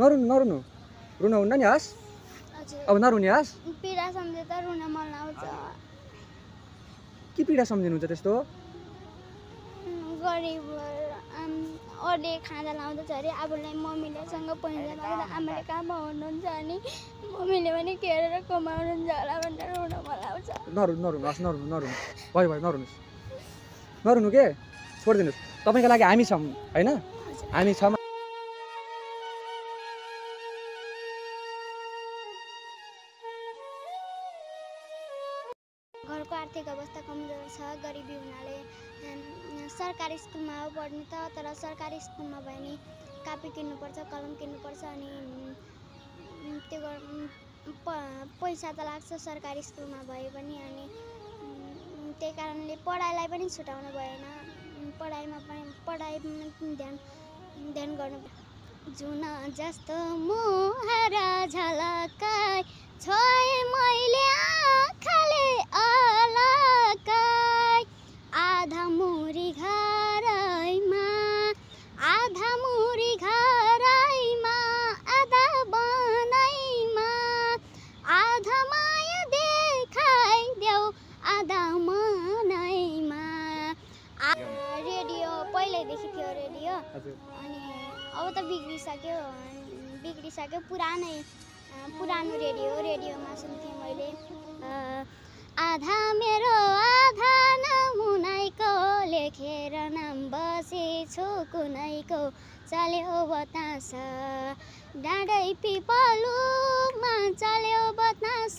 नरुनु नरुनु रुन हुन्न नि हस्। अब नरुने हस्। पीडा सम्झे त रुन मन आउँछ। के पीडा सम्झिनुहुन्छ त्यस्तो? गरीब अरे खाना लाउँदा अरे आफूलाई मम्मीलेसँग पैसा लाउँदा आमाले काम हुनुहुन्छ अनि मम्मीले पनि केरेर कमाउनुहुन्छ होला भनेर रुन मन आउँछ। नरुनु नरुनु हस् नरुनु नरुनु भयो भयो नरुनुस् नरुनु के छोडिदिनुस्। तपाईको लागि हामी छौं हैन हामी छौं। घरको आर्थिक अवस्था कमजोर छ गरिबी हुनाले सरकारी स्कुलमा हो पढ्ने त तर सरकारी स्कुलमा भए नि कापी किन्नुपर्छ कलम किन्नुपर्छ अनि त्यो पैसा त लाग्छ सरकारी स्कुलमा भए पनि अनि त्यही कारणले पढाइलाई पनि छुटाउन भएन। पढाइमा पनि पढाइमा ध्यान गर्नु जुन जस्तो मुहारा झलकाई छोए मैले आँखाले अलकाई आधा मुरी घरैमा आधा मुरी घरैमा आधा बनैमा आधा माया देखाइदेऊ आधा मनैमा। रेडियो पहिल्यैदेखि थियो रेडियो अनि अब त बिग्रिसक्यो पुरानो रेडियोमा सुन्थेँ मैले आधा मेरो आधा नमुनाइको लेखेर नाम बसेछु कुनैको चल्यो बतास डाँडै पिपलुमा चल्यो बतास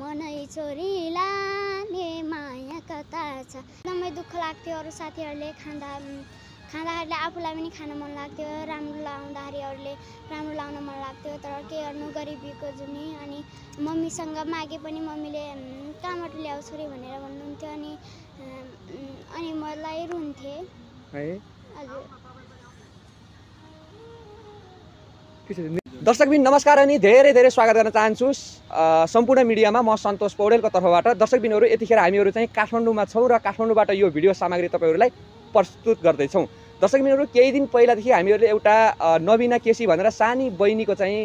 मनै छोरीलाले माया कता छ। एकदमै दुःख लाग्थ्यो अरू साथीहरूले खाँदाहरूले आफूलाई पनि खान मन लाग्थ्यो राम्रो लाउँदाखेरि अरूले राम्रो लाउन मन लाग्थ्यो तर के गर्नु गरिबीको जुनी। अनि मम्मीसँग मागे पनि मम्मीले कामबाट ल्याऊ छोरी भनेर भन्नुहुन्थ्यो अनि मलाई रुन्थेँ। दर्शकबिन नमस्कार अनि धेरै धेरै स्वागत गर्न चाहन्छु सम्पूर्ण मिडियामा म सन्तोष पौडेलको तर्फबाट। दर्शकबिनहरू यतिखेर हामीहरू चाहिँ काठमाडौँमा छौँ र काठमाडौँबाट यो भिडियो सामग्री तपाईँहरूलाई प्रस्तुत गर्दैछौँ। दर्शकबिनहरू केही दिन पहिलादेखि हामीहरूले एउटा नबिना केसी भनेर सानी बहिनीको चाहिँ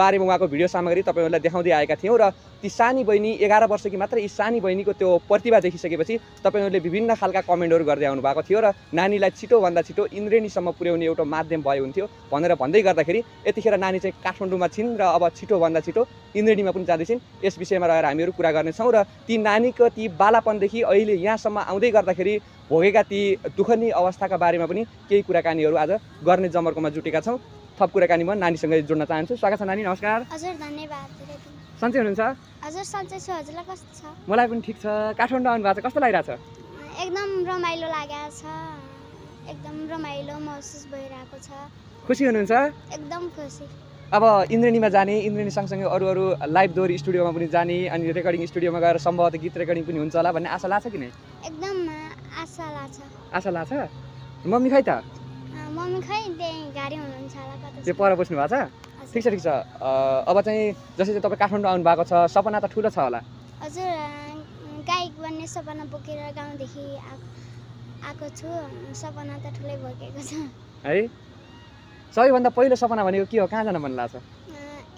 बारेमा उहाँको भिडियो सामग्री तपाईँहरूलाई देखाउँदै आएका थियौँ र ती सानी बहिनी 11 वर्षकी मात्र यी सानी बहिनीको त्यो प्रतिभा देखिसकेपछि तपाईँहरूले विभिन्न खालका कमेन्टहरू गर्दै आउनुभएको थियो र नानीलाई छिटोभन्दा छिटो इन्द्रेणीसम्म पुर्याउने एउटा माध्यम भए हुन्थ्यो भनेर भन्दै गर्दाखेरि यतिखेर नानी चाहिँ काठमाडौँमा छिन् र अब छिटोभन्दा छिटो इन्द्रेणीमा पनि जाँदैछिन्। यस विषयमा रहेर हामीहरू कुरा गर्नेछौँ र ती नानीको ती बालापनदेखि अहिले यहाँसम्म आउँदै गर्दाखेरि भोगेका ती दुःखनीय अवस्थाका बारेमा पनि केही कुराकानीहरू आज गर्ने जमर्कोमा जुटेका छौँ। थप कुराकानी म नानीसँगै जोड्न चाहन्छु। स्वागत छ नानी। नमस्कार। हजुर धन्यवाद। सन्चै हुनुहुन्छ? हजुर सन्चै छु। हजुरलाई कस्तो छ? मलाई पनि ठिक छ। काठमाडौँ आउनु भएको छ कस्तो लागिरहेछ? एकदम रमाइलो लागेको छ। एकदम रमाइलो महसुस भइरहेको छ। खुसी हुनुहुन्छ? एकदम खुसी। अब इन्द्रेणीमा जाने इन्द्रेणी सँगसँगै अरू लाइभ दोहोर स्टुडियोमा पनि जाने अनि रेकर्डिङ स्टुडियोमा गएर सम्भवतः गीत रेकर्डिङ पनि हुन्छ होला भन्ने आशा लाग्छ कि नै? एकदम आशा लाग्छ। आशा लाग्छ। मम्मी खै त? मम्मी खै त्यही गाडी हुनुहुन्छ होला कतै। त्यो पर बस्नु भएको छ? ठिक छ ठिक छ। अब चाहिँ जसरी तपाईँ काठमाडौँ आउनु भएको छ सपना त ठुलो छ होला? हजुर गायक बन्ने सपना बोकेर गाउँदेखि आएको छु। सपना त ठुलै बोकेको छ है। सबैभन्दा पहिलो सपना भनेको के हो? कहाँ जान मन लाग्छ?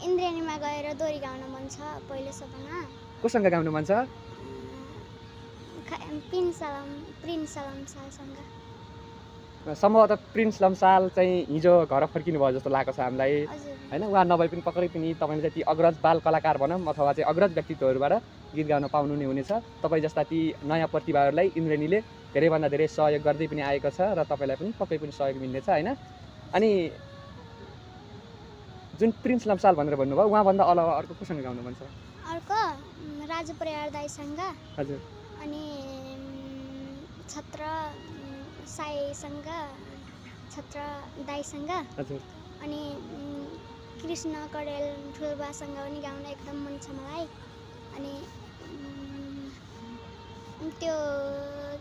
इन्द्रेणीमा गएर दोरी गाउन मन छ पहिलो सपना। कोसँग गाउन मन छ? प्रिन्स लम्सालसँग। सम्भवतः प्रिन्स लम्साल चाहिँ हिजो घर फर्किनु भयो जस्तो लागेको छ हामीलाई हैन। उहाँ नभए पनि पक्कै पनि तपाईँले चाहिँ ती अग्रज बाल कलाकार भनौँ अथवा चाहिँ अग्रज व्यक्तित्वहरूबाट गीत गाउन पाउनु नै हुनेछ। तपाईँ जस्ता ती नयाँ प्रतिभाहरूलाई इन्द्रेणीले धेरैभन्दा धेरै सहयोग गर्दै पनि आएको छ र तपाईँलाई पनि पक्कै पनि सहयोग मिल्नेछ हैन। अनि जुन प्रिन्स लम्साल भनेर भन्नुभयो उहाँभन्दा अलावा अर्को कोसँग गाउनु मन छ? अर्को राजु परियार दाइसँग। हजुर। अनि छत्र साईसँग छत्र दाईसँग। हजुर। अनि कृष्ण कडेल ठुलबासँग पनि गाउन एकदम मन छ मलाई। अनि त्यो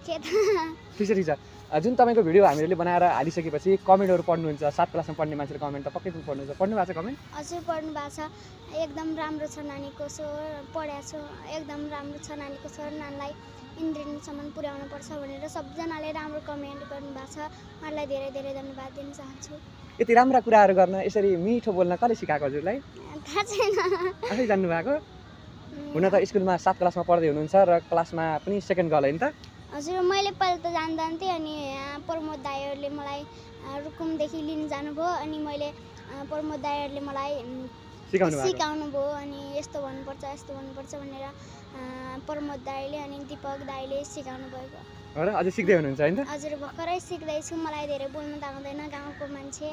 के त ठिक छ। जुन तपाईँको भिडियो हामीहरूले बनाएर हालिसकेपछि कमेन्टहरू पढ्नुहुन्छ? 7 क्लासमा पढ्ने मान्छेले कमेन्ट त पक्कै पनि पढ्नुहुन्छ। पढ्नु भएको छ कमेन्ट? हजुर पढ्नु भएको छ। एकदम राम्रो छ नानीको स्वर पढाएको छु। एकदम राम्रो छ नानीको स्वर। नानीलाई इन्द्रेणीसम्म पुर्याउनुपर्छ भनेर सबजनाले राम्रो कमेन्ट गर्नुभएको छ। उहाँलाई धेरै धेरै धन्यवाद दिन चाहन्छु। यति राम्रा कुराहरू गर्न यसरी मिठो बोल्न कसले सिकाएको हजुरलाई? थाहा छैन, आफै जान्नु भएको। हुन त स्कुलमा 7 क्लासमा पढ्दै हुनुहुन्छ र क्लासमा पनि सेकेन्ड गर्ल हैन त? हजुर, मैले पहिला त जान्दैन थिएँ अनि प्रमोद दाइहरूले मलाई रुकुम देखि लिन जानुभयो अनि मैले प्रमोद दाइहरूले मलाई सिकाउनु भयो अनि यस्तो भन्नुपर्छ यस्तो भन्नुपर्छ भनेर प्रमोद दाइले अनि दीपक दाइले सिकाउनु भएको हो र अझै सिक्दै हुनुहुन्छ हैन त? हजुर, भर्खरै सिक्दै छु। मलाई धेरै बोल्न त आउँदैन, गाउँको मान्छे,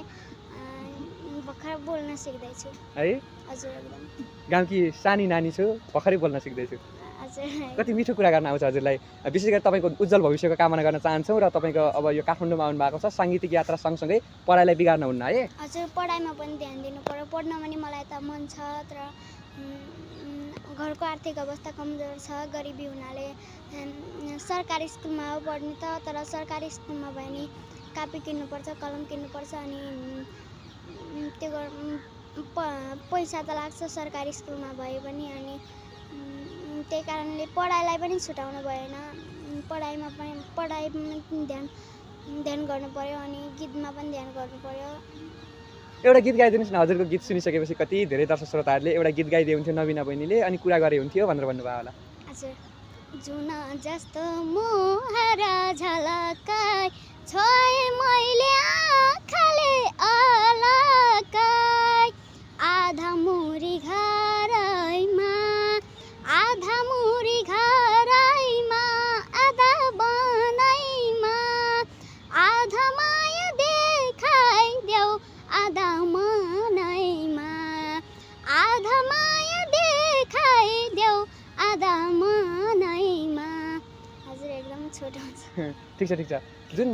भर्खर बोल्न सिक्दै छु है। हजुर, एकदम गाउँकी सानी नानी छु, भर्खरै बोल्न सिक्दै छु। हजुर, कति मिठो कुरा गर्न आउँछ हजुरलाई। विशेष गरी तपाईँको उज्जवल भविष्यको कामना गर्न चाहन्छौँ र तपाईँको अब यो काठमाडौँमा आउनु भएको छ, साङ्गीतिक यात्रा सँगसँगै पढाइलाई बिगार्न हुन्न है? हजुर, पढाइमा पनि ध्यान दिनु पर्यो। पढ्न पनि मलाई त मन छ तर घरको आर्थिक अवस्था कमजोर छ, गरिबी हुनाले सरकारी स्कुलमा हो पढ्ने त, तर सरकारी स्कुलमा भयो भने कापी किन्नुपर्छ, कलम किन्नुपर्छ अनि त्यो पैसा त लाग्छ सरकारी स्कुलमा भए पनि। अनि त्यही कारणले पढाइलाई पनि छुटाउनु भएन, पढाइमा पनि ध्यान गर्नु पर्यो अनि गीतमा पनि ध्यान गर्नु पर्यो। एउटा गीत गाइदिनुहोस् न। हजुरको गीत सुनिसकेपछि कति धेरै दर्शक श्रोताहरूले एउटा गीत गाइदिए हुन्थ्यो नबिना बहिनीले अनि कुरा गरे हुन्थ्यो भनेर भन्नुभयो होला। हजुर, जुना जस्तो मोहरा झलकाई छोए मैले आँखाले अलकाई आधा मुरी घरैमा आधा मुरी घरैमा आधा बनैमा आधा माया देखाइदेऊ आधा मनैमा आधा माया देखाइदेऊ आधा मनैमा। हजुर, एकदम छोटो हुन्छ। ठिक छ, ठिक छ। जुन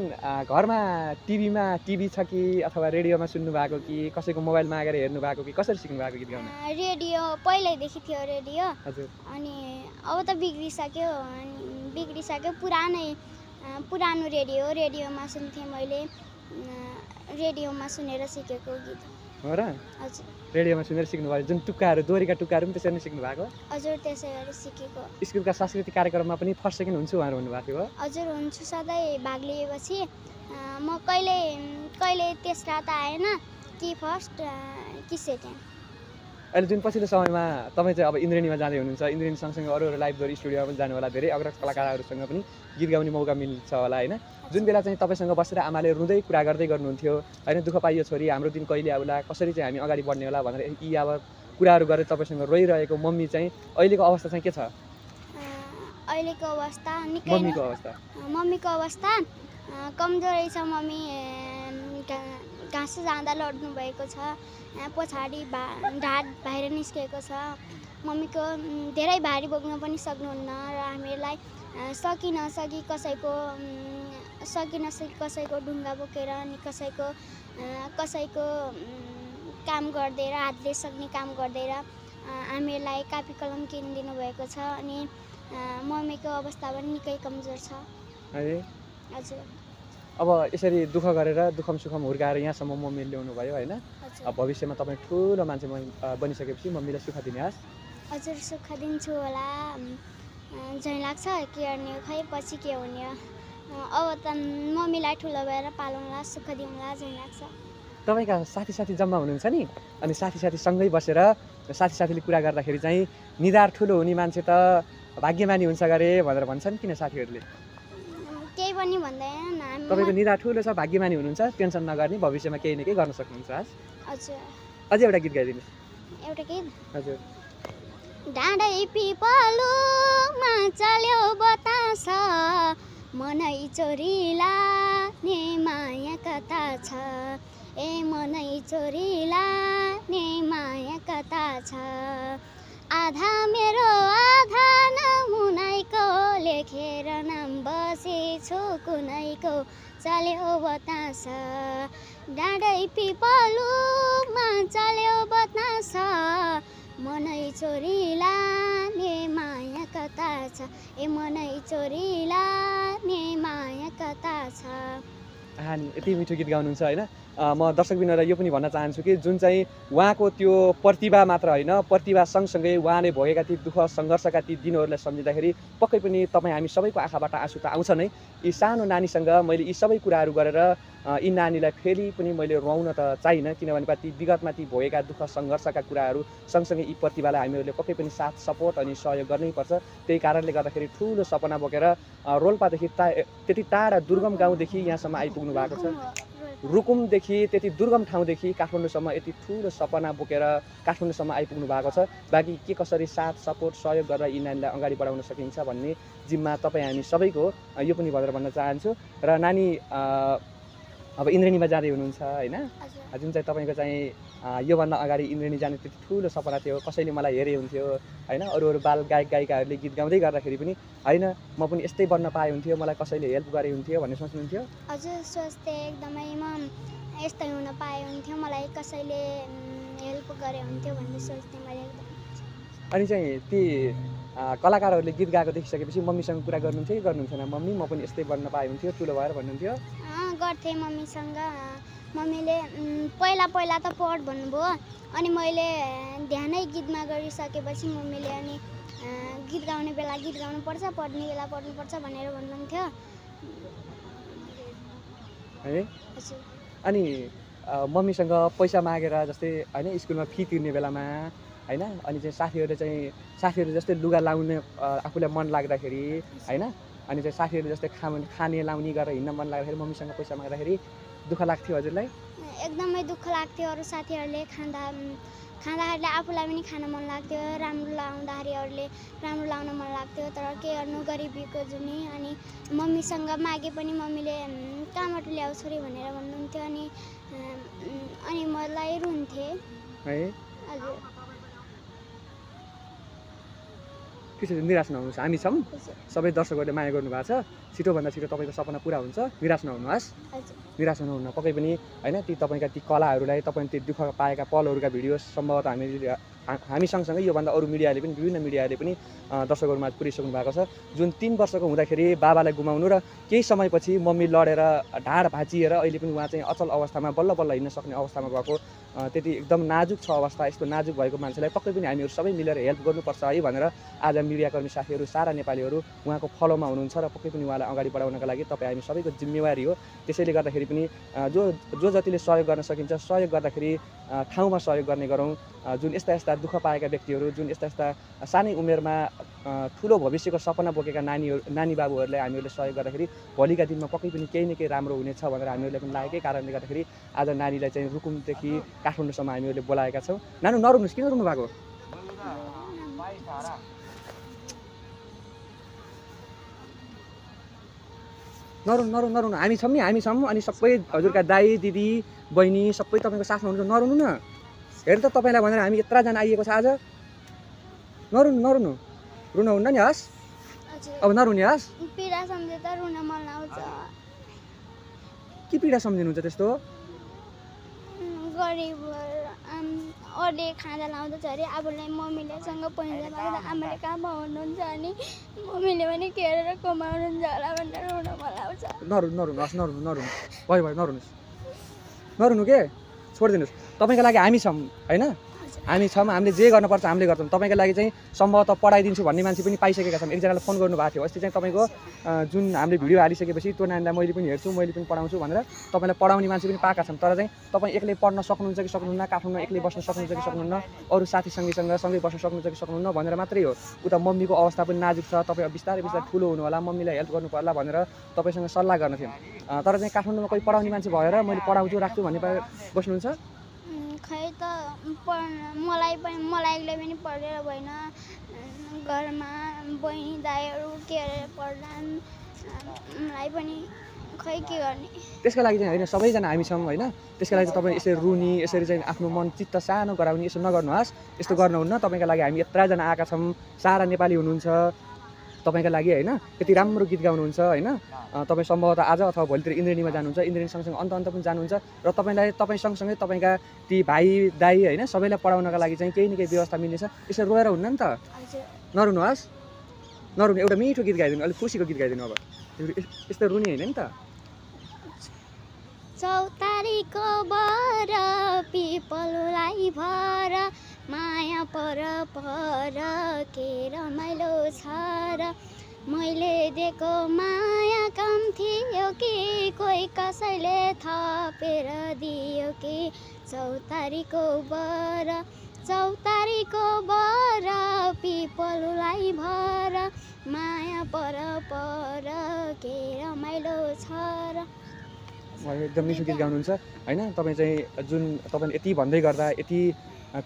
घरमा टिभी छ कि अथवा रेडियोमा सुन्नु भएको कि कसैको मोबाइल मागेर हेर्नु भएको कि कसरी सिक्नु भएको गीत गाउन? रेडियो पहिल्यैदेखि थियो रेडियो। हजुर, अनि अब त बिग्रिसक्यो, पुरानो रेडियोमा सुन्थेँ मैले, रेडियोमा सुनेर सिकेको गीत हो र? हजुर, रेडियोमा सुनेर सिक्नुभयो। जुन टुक्काहरू दोरीका टुक्काहरू पनि त्यसरी नै सिक्नु भएको? हजुर, त्यसै गरी सिकेको। स्कुलका सांस्कृतिक कार्यक्रममा पनि फर्स्ट सेकेन्ड हुन्छु भनेर भन्नुभएको थियो? हजुर, हुन्छु, सधैँ भाग लिएपछि म कहिले तेस्रा त आएन कि फर्स्ट कि सेकेन्ड। अहिले जुन पछिल्लो समयमा तपाईँ चाहिँ अब इन्द्रेणीमा जाँदै हुनुहुन्छ, इन्द्रेणी सँगसँगै अरू लाइभदोरी स्टुडियोमा पनि जानु होला, धेरै अग्रज कलाकारहरूसँग पनि गीत गाउने मौका मिल्छ होला हैन? जुन बेला चाहिँ तपाईँसँग बसेर आमाले रुँदै कुरा गर्दै गर्नुहुन्थ्यो हैन, दुःख पाइयो छोरी, हाम्रो दिन कहिले आउला, कसरी चाहिँ हामी अगाडि बढ्ने होला भनेर यी अब कुराहरू गरेर तपाईँसँग रोइरहेको मम्मी चाहिँ अहिलेको अवस्था चाहिँ के छ? अहिलेको अवस्था निकै मम्मीको अवस्था कमजोरै छ। मम्मी घाँस जाँदा लड्नु भएको छ, पछाडि ढाड बाहिर निस्केको छ। मम्मीको धेरै भारी बोक्न पनि सक्नुहुन्न र हामीलाई सकि नसकी कसैको ढुङ्गा बोकेर अनि कसैको काम गरिदिएर, हातले सक्ने काम गरिदिएर हामीलाई कापी कलम किनिदिनु भएको छ अनि मम्मीको अवस्था पनि निकै कमजोर छ। हजुर, अब यसरी दुःख गरेर दुःखम सुखम हुर्काएर यहाँसम्म मम्मी ल्याउनु भयो हैन? अब भविष्यमा तपाईँ ठुलो मान्छे बनिसकेपछि मम्मीलाई सुख दिने आश? हजुर, सुख दिन्छु होला जहीँ लाग्छ, के गर्ने खै पछि के हुने हो। अब त मम्मीलाई ठुलो भएर पालौँला, सुख दिउँला जहीँ लाग्छ। तपाईँका साथी जम्मा हुनुहुन्छ नि, अनि साथीसँगै बसेर साथीले कुरा गर्दाखेरि चाहिँ निधार ठुलो हुने मान्छे त भाग्यमानी हुन्छ गरे भनेर भन्छन् किन साथीहरूले? केही पनि भन्दैन। तपाईको निधा ठुलो छ, भाग्यमानी हुनुहुन्छ, टेन्सन नगर्ने, भविष्यमा केही न केही गर्न सक्नुहुन्छ। हजुर, अझै एउटा गीत गाइदिनु। एउटा गीत? हजुर। डाँडै पिपलुमा चल्यो बतास मनै चोरीला ने माया कता छ ए मनै चोरीला ने माया कता छ आधा मेरो आधा नमुनाइको लेखेर नाम बसेछु कुनैको चल्यो बतास डाँडै पिपलुमा चल्यो बतास मनै चोरीला ने माया कता छ ए मनै चोरीला ने माया कता छ। हानी, यति मिठो गीत गाउनुहुन्छ हैन? म दर्शकबिनलाई यो पनि भन्न चाहन्छु कि जुन चाहिँ उहाँको त्यो प्रतिभा मात्र होइन, प्रतिभा सँगसँगै उहाँले भोगेका ती दुःख सङ्घर्षका ती दिनहरूलाई सम्झिँदाखेरि पक्कै पनि तपाईँ हामी सबैको आँखाबाट आँसु त आउँछ नै। यी सानो नानीसँग मैले यी सबै कुराहरू गरेर यी नानीलाई फेरि पनि मैले रुवाउन त चाहिन, किनभने ती विगतमा ती भएका दुःख संघर्षका कुराहरू सँगसँगै यी प्रतिभालाई हामीहरूले पक्कै पनि साथ सपोर्ट अनि सहयोग गर्नैपर्छ। त्यही कारणले गर्दाखेरि ठुलो सपना बोकेर रोल्पादेखि त्यति टाढा दुर्गम गाउँदेखि यहाँसम्म आइपुग्नु भएको छ, रुकुमदेखि त्यति दुर्गम ठाउँदेखि काठमाडौँसम्म यति ठुलो सपना बोकेर काठमाडौँसम्म आइपुग्नु भएको छ। बाँकी के कसरी साथ सपोर्ट सहयोग गरेर यी नानीलाई अगाडि बढाउन सकिन्छ भन्ने जिम्मा तपाईँ हामी सबैको हो, यो पनि भनेर भन्न चाहन्छु। र नानी अब इन्द्रेणीमा जाँदै हुनुहुन्छ हैन, जुन चाहिँ तपाईको चाहिँ योभन्दा अगाडि इन्द्रेणी जाने त्यति ठुलो सपना थियो, कसैले मलाई हेरे हुन्थ्यो हैन, अरू अरू बाल गायक गायिकाहरूले गीत गाउँदै गर्दाखेरि पनि हैन म पनि यस्तै बन्न पाए हुन्थ्यो, मलाई कसैले हेल्प गरे हुन्थ्यो भन्ने सोच्नुहुन्थ्यो? हजुर सोच्थे एकदमै, म यस्तै हुन पाए हुन्थ्यो, मलाई कसैले हेल्प गरे हुन्थ्यो भन्ने सोच्थे मैले एकदम। अनि चाहिँ ती कलाकारहरूले गीत गाएको देखिसकेपछि मम्मीसँग कुरा गर्नुहुन्थ्यो कि गर्नुहुन्थेन? मम्मी म पनि यस्तै बन्न पाए हुन्थ्यो ठुलो भएर भन्नुहुन्थ्यो? गर्थे मम्मीसँग, मम्मीले पहिला पहिला त पढ भन्नुभयो, अनि मैले ध्यानै गीतमा गरिसकेपछि मम्मीले अनि गीत गाउने बेला गीत गाउनुपर्छ, पढ्ने बेला पढ्नुपर्छ भनेर भन्नुहुन्थ्यो। अनि मम्मीसँग पैसा मागेर जस्तै हैन स्कुलमा फी तिर्ने बेलामा हैन, अनि साथीहरू जस्तै लुगा लाउने आफूलाई मन लाग्दाखेरि हैन, अनि चाहिँ साथीहरु जस्तै खाने लाउने गरेर हिँड्न मन लाग्दाखेरि मम्मीसँग पैसा माग्दाखेरि दुःख लाग्थ्यो हजुरलाई? एकदमै दुःख लाग्थ्यो, अरू साथीहरुले खाँदाखेरि आफूलाई पनि खान मन लाग्थ्यो, राम्रो लाउँदाखेरि अरूले राम्रो लाउन मन लाग्थ्यो, तर के गर्नु गरिबीको जुनी। अनि मम्मीसँग मागे पनि मम्मीले कामबाट ल्याउ छोरी भनेर भन्नुहुन्थ्यो, अनि मलाई रुन्थे है। हजुर त्यसैले निराश नहुनुहोस्, हामी छौँ, सबै दर्शकहरूले माया गर्नुभएको छ, छिटोभन्दा छिटो तपाईँको सपना पुरा हुन्छ, निराश नहुनुहोस्, निराश नहुनुहुन्न पक्कै पनि हैन। ती तपाईँका ती कलाहरूलाई तपाईँले ती दुःख पाएका पलहरूका भिडियो सम्भवत हामी सँगसँगै योभन्दा अरू मिडियाले पनि विभिन्न मिडियाले पनि दर्शकहरूमा पुर्याइसक्नु भएको छ। जुन 3 वर्षको हुँदाखेरि बाबालाई गुमाउनु र केही समयपछि मम्मी लडेर ढाड भाँचिएर अहिले पनि उहाँ चाहिँ अचल अवस्थामा बल्ल बल्ल हिँड्न सक्ने अवस्थामा भएको, त्यति एकदम नाजुक छ अवस्था, यस्तो नाजुक भएको मान्छेलाई पक्कै पनि हामीहरू सबै मिलेर हेल्प गर्नुपर्छ है भनेर आज मिडियाकर्मी साथीहरू सारा नेपालीहरू उहाँको फलोमा हुनुहुन्छ र पक्कै पनि उहाँलाई अगाडि बढाउनका लागि तपाईँ हामी सबैको जिम्मेवारी हो। त्यसैले गर्दाखेरि पनि जो जतिले सहयोग गर्न सकिन्छ सहयोग गर्दाखेरि ठाउँमा सहयोग गर्ने गरौँ। जुन यस्ता दुःख पाएका व्यक्तिहरू, जुन यस्ता सानै उमेरमा ठुलो भविष्यको सपना बोकेका नानी बाबुहरूलाई हामीहरूले सहयोग गर्दाखेरि भोलिका दिनमा पक्कै पनि केही न केही राम्रो हुनेछ भनेर हामीहरूले पनि लागेकै कारणले गर्दाखेरि आज नानीलाई चाहिँ रुकुमदेखि काठमाडौँसम्म हामीहरूले बोलाएका छौँ। नानु नरुनुहोस्, किन रुनु भएको? नरुनु, हामी छौँ नि, हामी छौँ। अनि सबै हजुरका दाई दिदी बहिनी सबै तपाईँको साथमा हुनुहुन्छ, नरुनु न, हेर त तपाईँलाई भनेर हामी यत्रजना आइएको छ आज। नरुनु, रुनुहुन्न नि हस्, अब नरुने हस्। पीडा सम्झे त रुन मन आउँछ। के पीडा सम्झिनुहुन्छ त्यस्तो? गरिब अरूले खाना लाउँदैछ अरे, आफूलाई मम्मीलेसँग पैसा माग्दा आमाले कहाँ पाउनुहुन्छ, अनि मम्मीले पनि खेलेर कमाउनुहुन्छ होला भनेर रुन मन आउँछ। नरुनु हस्, नरुनु, भयो नरुनुहोस्, नरुनु के छोडिदिनुहोस्, तपाईँको लागि हामी छौँ हैन, हामी छौँ, हामीले जे गर्नुपर्छ हामीले गर्छौँ। तपाईँको लागि चाहिँ सम्भवतः पढाइदिन्छु भन्ने मान्छे पनि पाइसकेका छौँ। एकजनालाई फोन गर्नुभएको थियो अस्ति चाहिँ तपाईँको जुन हामीले भिडियो हालिसकेपछि त्यो नानीलाई मैले पनि हेर्छु मैले पनि पढाउँछु भनेर तपाईँलाई पढाउने मान्छे पनि पाएका छौँ, तर चाहिँ तपाईँ एक्लै पढ्न सक्नुहुन्छ कि सक्नुहुन्न, काठमाडौँमा एक्लै बस्न सक्नुहुन्छ कि सक्नुहुन्न, अरू साथी सँगै बस्न सक्नुहुन्छ कि सक्नुहुन्न भनेर मात्रै हो। उता मम्मीको अवस्था पनि नाजुक छ, तपाईँ बिस्तारै ठुलो हुनु होला, मम्मीलाई हेल्प गर्नु पर्ला भनेर तपाईँसँग सल्लाह गर्न थियो, तर चाहिँ काठमाडौँमा कोही पढाउने मान्छे भएर मैले पढाउँछु राख्छु भन्ने बस्नुहुन्छ। खै त मलाई एक्लै पनि पढेर भएन, घरमा बहिनी दाईहरू के पढ्लान्, मलाई पनि खै के गर्ने। त्यसको लागि चाहिँ होइन सबैजना हामी छौँ होइन, त्यसको लागि तपाईँ यसरी रुनी यसरी चाहिँ आफ्नो मन चित्त सानो गराउने यसो नगर्नुहोस्, यस्तो गर्नुहुन्न। तपाईँको लागि हामी यत्रजना आएका छौँ, सारा नेपाली हुनुहुन्छ तपाईँको लागि हैन, त्यति राम्रो गीत गाउनुहुन्छ हैन, तपाईँ सम्भवतः आज अथवा भोलितिर इन्द्रेणीमा जानुहुन्छ, इन्द्रेणी सँगसँगै अन्त पनि जानुहुन्छ, र तपाईँ सँगसँगै तपाईँका ती भाइ दाई हैन सबैलाई पढाउनका लागि चाहिँ केही न केही व्यवस्था मिल्नेछ। यसो रोएर हुन्न नि त, नरुनुहोस्, नरुनु, एउटा मिठो गीत गाइदिनु, अलिक खुसीको गीत गाइदिनु। अब यस्तो रुनी हैन नि त। चौतारीको बर पिपललाई भर, माया पर पर के रमाइलो छ र मैले दिएको माया कम थियो कि कोही कसैले थपेर दियो कि चौतारीको बर पिपलुलाई भर माया पर के रमाइलो छ र। एकदम मिठो गीत गाउनुहुन्छ हैन तपाई चाहिँ, जुन तपाईले यति भन्दै गर्दा यति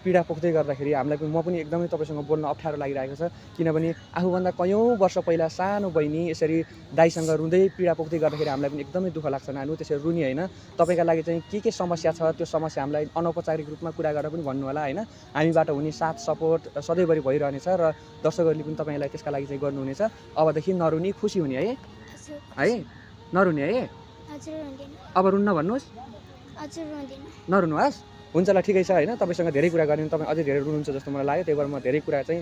पीडा पोख्दै गर्दाखेरि हामीलाई पनि, म पनि एकदमै तपाईसँग बोल्न अप्ठ्यारो लागिरहेको छ, किनभने आफूभन्दा कयौँ वर्ष पहिला सानो बहिनी यसरी दाइसँग रुँदै पीडा पोख्दै गर्दाखेरि हामीलाई पनि एकदमै दुःख लाग्छ नानु, त्यसरी रुनी हैन। तपाईका लागि चाहिँ के समस्या छ त्यो समस्या हामीलाई अनौपचारिक रूपमा कुरा गरेर पनि भन्नु होला हैन, हामीबाट हुने साथ सपोर्ट सधैँभरि भइरहनेछ र दर्शकहरूले पनि तपाईलाई त्यसका लागि चाहिँ गर्नुहुनेछ। अबदेखि नरुनी, खुसी हुने है, नरुने है, अब रुन्न भन्नुहोस्, नरुनुहोस्, हुन्छ ल, ठिकै छ हैन। तपाईसँग धेरै कुरा गर्ने, तपाईँ अझै धेरै रुनुहुन्छ जस्तो मलाई लाग्यो, त्यही भएर म धेरै कुरा चाहिँ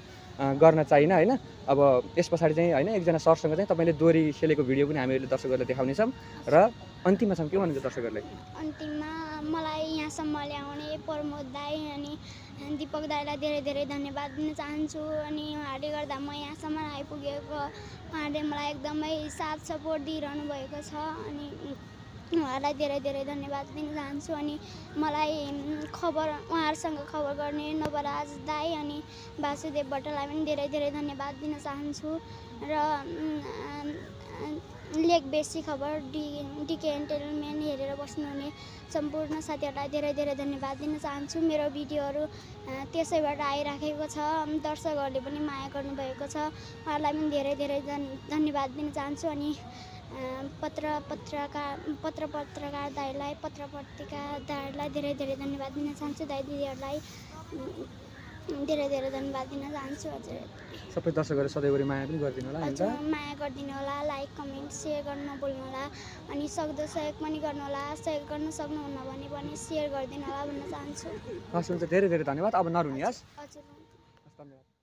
गर्न चाहिनँ हैन। अब यस पछाडि चाहिँ हैन एकजना सरसँग चाहिँ तपाईले दोरी खेलेको भिडियो पनि हामीहरूले दर्शकहरूलाई देखाउनेछौँ र अन्तिममा चाहिँ के भन्छ दर्शकहरूले? अन्तिममा मलाई यहाँसम्म ल्याउने प्रमोद दाइ अनि दीपक दाइलाई धेरै धेरै धन्यवाद दिन चाहन्छु, अनि उहाँहरूले गर्दा म यहाँसम्म आइपुगेको, उहाँहरूले मलाई एकदमै साथ सपोर्ट दिइरहनु भएको छ, अनि उहाँलाई धेरै धेरै धन्यवाद दिन चाहन्छु। अनि मलाई उहाँहरूसँग खबर गर्ने नवराज दाई अनि वासुदेव भट्टलाई पनि धेरै धेरै धन्यवाद दिन चाहन्छु, र लेक बेसी खबर डीके एन्टरटेनमेन्ट हेरेर बस्नुहुने सम्पूर्ण साथीहरूलाई धेरै धेरै धन्यवाद दिन चाहन्छु। मेरो भिडियोहरू त्यसैबाट आइराखेको छ, दर्शकहरूले पनि माया गर्नुभएको छ, उहाँहरूलाई पनि धेरै धेरै धन्यवाद दिन चाहन्छु। अनि पत्रपत्रिकाहरूलाई धेरै धेरै धन्यवाद दिन चाहन्छु, दाइ दिदीहरूलाई धेरै धेरै धन्यवाद दिन चाहन्छु। हजुर, सबै दर्शकहरू सधैँभरि माया पनि गरिदिनु होला, हजुर माया गरिदिनु होला, लाइक कमेन्ट सेयर गर्न नभुल्नु होला, अनि सक्दो सहयोग पनि गर्नु होला, सहयोग गर्न सक्नुहुन्न भने पनि सेयर गरिदिनु होला भन्न चाहन्छु। हस्, हुन्छ, धेरै धेरै धन्यवाद। अब नरुनी, हस्, हजुर, धन्यवाद।